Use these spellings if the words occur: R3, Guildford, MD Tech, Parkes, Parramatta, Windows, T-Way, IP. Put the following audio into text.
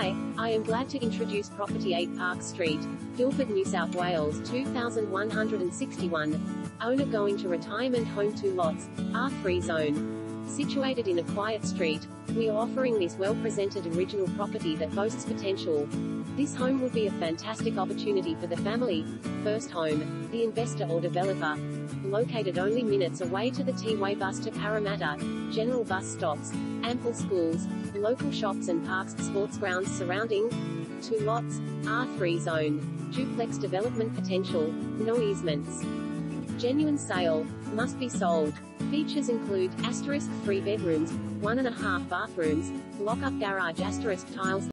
Hi, I am glad to introduce Property 8 Parkes Street, Guildford, New South Wales 2161, owner going to retirement home 2 lots, R3 zone. Situated in a quiet street, we are offering this well-presented original property that boasts potential. This home would be a fantastic opportunity for the family, first home, the investor or developer. Located only minutes away to the T-Way bus to Parramatta, general bus stops, ample schools, local shops and parks, sports grounds surrounding. 2 lots, R3 zone, duplex development potential, no easements. Genuine sale, must be sold. Features include, *3 bedrooms, 1.5 bathrooms, lock-up garage, *tiles.